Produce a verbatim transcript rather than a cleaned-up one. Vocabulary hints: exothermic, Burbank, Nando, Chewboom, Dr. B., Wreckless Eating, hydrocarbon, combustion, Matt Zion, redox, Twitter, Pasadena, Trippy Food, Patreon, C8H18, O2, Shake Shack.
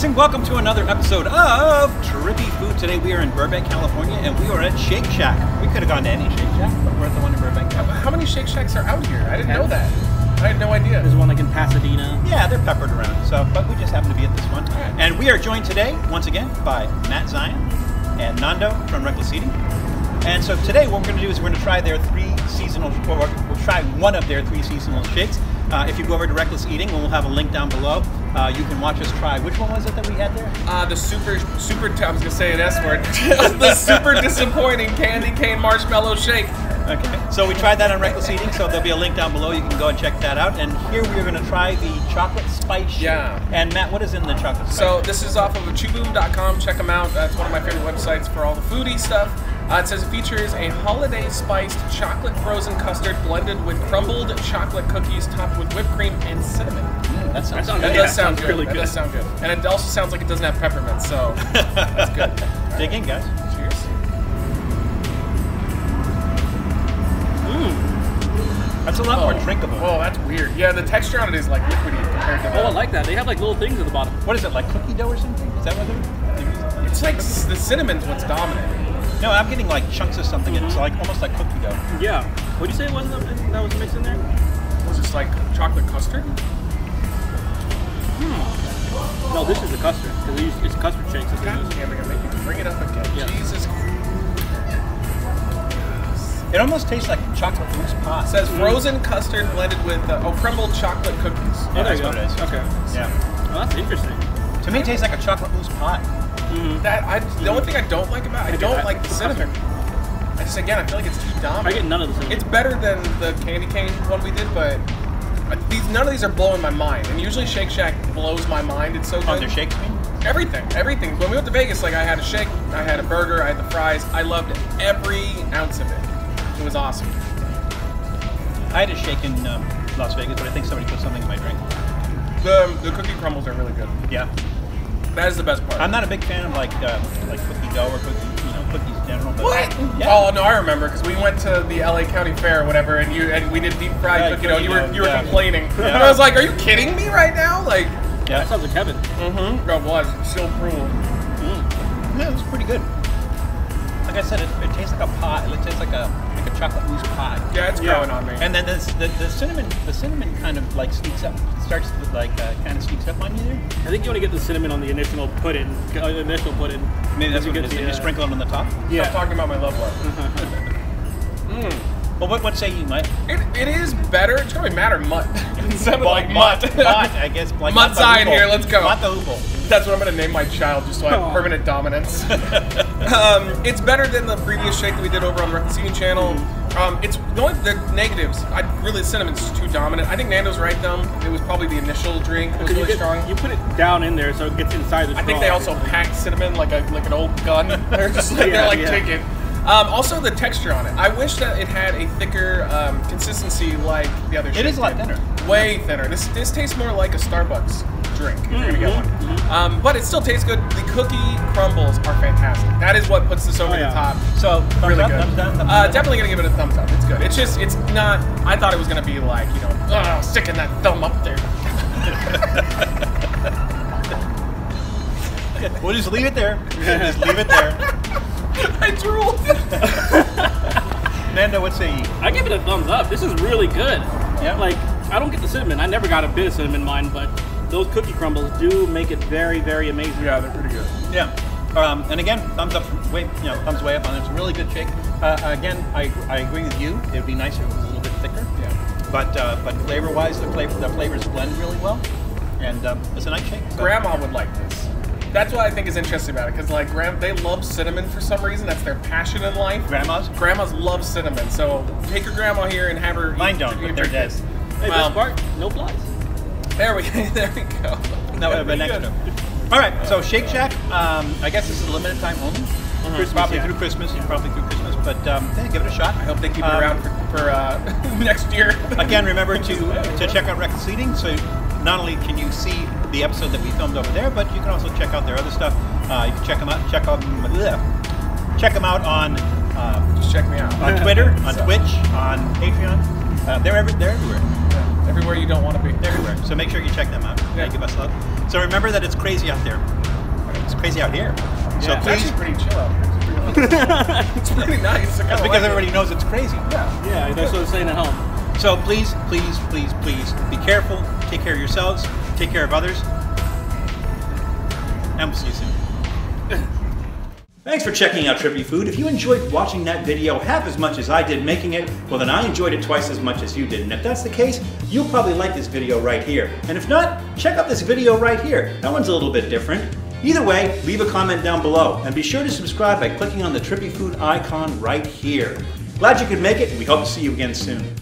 guys, and welcome to another episode of Trippy Food. Today we are in Burbank, California, and we are at Shake Shack. We could have gone to any Shake Shack, but we're at the one in Burbank, California. How many Shake Shacks are out here? I didn't know that. I had no idea. There's one like in Pasadena. Yeah, they're peppered around, so, but we just happen to be at this one. Right. And we are joined today, once again, by Matt Zion and Nando from Wreckless Eating. And so today what we're going to do is we're going to try their three seasonal, or we'll try one of their three seasonal shakes. Uh, if you go over to Wreckless Eating, and we'll have a link down below, uh, you can watch us try. Which one was it that we had there? Uh, the super, super, I was going to say an S word. The super disappointing candy cane marshmallow shake. Okay, so we tried that on Wreckless Eating, so there'll be a link down below. You can go and check that out. And here we are going to try the chocolate spice shake. Yeah. And Matt, what is in the chocolate spice? So this is off of Chewboom dot com. Check them out. That's one of my favorite websites for all the foodie stuff. Uh, it says it features a holiday-spiced chocolate frozen custard blended with crumbled chocolate cookies topped with whipped cream and cinnamon. Mm, that sounds good. That does sound good. Really good. That does sound good. And it also sounds like it doesn't have peppermint, so that's good. Right. Dig in, guys. Cheers. Ooh. That's a lot oh. more drinkable. Oh, that's weird. Yeah, the texture on it is like liquidy compared to that. Oh, I like that. They have like little things at the bottom. What is it, like cookie dough or something? Is that what they're? It's like the cinnamon's what's dominant. No, I'm getting like chunks of something. Mm-hmm. It's like almost like cookie dough. Yeah. What'd you say it was that was mixed in there? Was this like chocolate custard? Hmm. No, this is the custard. Because it's, it's custard shakes. It's God damn, they're gonna make you bring it up again. Yeah. Jesus. It almost tastes like chocolate mousse pie. It says frozen mm-hmm. custard blended with uh, oh crumbled chocolate cookies. Oh, yeah, there you go. What it is. Okay. Yeah. Well, that's interesting. To me, it tastes like a chocolate mousse pie. Mm-hmm. That I, the only thing I don't like about it, I don't I, like the cinnamon. I just, again, I feel like it's too dominant. I get none of the cinnamon. It's better than the candy cane one we did, but these none of these are blowing my mind. And usually Shake Shack blows my mind. It's so good. Oh, their shakes? Everything, everything. When we went to Vegas, like I had a shake, I had a burger, I had the fries. I loved every ounce of it. It was awesome. I had a shake in um, Las Vegas, but I think somebody put something in my drink. The, the cookie crumbles are really good. Yeah. That is the best part. I'm not a big fan of like uh, like cookie dough or cookie, you know, cookies in general. But what? Yeah. Oh no, I remember because we went to the L A County Fair or whatever, and you and we did deep fried yeah, cookie dough. You were you were yeah. complaining, yeah. and I was like, "Are you kidding me right now?" Like, yeah, that sounds like heaven. Mm-hmm. It was so cruel. Mm. Yeah, it was pretty good. Like I said, it, it tastes like a pie. It tastes like a like a chocolate mousse pie. Yeah, it's yeah. growing on me. And then this, the the cinnamon the cinnamon kind of like sneaks up. Starts to like uh, kind of sneaks up on you there. I think you want to get the cinnamon on the initial pudding. Uh, initial pudding. Maybe that's what you get. You uh, sprinkle it on the top. Yeah. Stop talking about my love life. mm. Well, what what say you, Mike? It, it is better. It's gonna be matter mutt. Instead of like mutt. Mutt, I guess. Like mutt sign here. Let's go. Mutt the Hoople. That's what I'm gonna name my child, just so I have oh. permanent dominance. um, it's better than the previous shake that we did over on the Wreckless Eating channel. Mm. Um, it's the only the negatives. I really cinnamon's too dominant. I think Nando's right though. It was probably the initial drink was really you get, strong. You put it down in there, so it gets inside the. I straw. think they also pack cinnamon like a like an old gun. They're just like yeah, they're like yeah. taking. Um, also the texture on it. I wish that it had a thicker um, consistency like the other. It shake is a lot thinner. Way yeah. thinner. This this tastes more like a Starbucks drink. If mm-hmm. you're gonna get one. Mm-hmm. um, but it still tastes good. The cookie crumbles are fantastic. That is what puts this over oh, yeah. the top. So really up, good. Thumbs down, thumbs uh, down. Definitely gonna give it a thumbs up. It's good. It's just it's not. I thought it was gonna be like you know oh, sticking that thumb up there. We'll just leave it there. We'll just leave it there. I drooled. Nando, what say you? I give it a thumbs up. This is really good. Yeah. Like I don't get the cinnamon. I never got a bit of cinnamon in mine, but. Those cookie crumbles do make it very, very amazing. Yeah, they're pretty good. Yeah, um, and again, thumbs up, way, you know, thumbs way up on it. It's a really good shake. Uh, again, I I agree with you. It'd be nicer if it was a little bit thicker. Yeah. But uh, but flavor-wise, the flavor the flavors blend really well, and um, it's a nice shake. So. Grandma would like this. That's what I think is interesting about it, because like grand, they love cinnamon for some reason. That's their passion in life. Grandmas. Grandmas love cinnamine. So take your grandma here and have her. Mine eat, don't. Eat but they're dead. Hey, well, best part, no flies. There we there we go. No, yeah, but next one. All right, so Shake Shack. Um, I guess this is a limited time only. Mm-hmm. Christmas, probably yeah. through Christmas. Yeah. Probably through Christmas. But um, yeah, give it a shot. I hope they keep um, it around for, for uh, next year. Again, remember to to check out Wreckless Eating. So not only can you see the episode that we filmed over there, but you can also check out their other stuff. Uh, you can check them out. Check out. Bleh, check them out on. Uh, Just check me out on Twitter, on so. Twitch, on Patreon. Uh, they're every, they're everywhere. everywhere you don't want to be. Everywhere. So make sure you check them out. Yeah. Thank you, best love. So remember that it's crazy out there. It's crazy out here. Yeah, so it's please. Actually pretty chill out here. It's pretty nice. That's because like everybody it. knows it's crazy. Yeah, yeah, yeah, that's what I'm saying at home. So please, please, please, please be careful. Take care of yourselves. Take care of others. And we'll see you soon. Thanks for checking out Trippy Food. If you enjoyed watching that video half as much as I did making it, well then I enjoyed it twice as much as you did. And if that's the case, you'll probably like this video right here. And if not, check out this video right here. That one's a little bit different. Either way, leave a comment down below and be sure to subscribe by clicking on the Trippy Food icon right here. Glad you could make it, and we hope to see you again soon.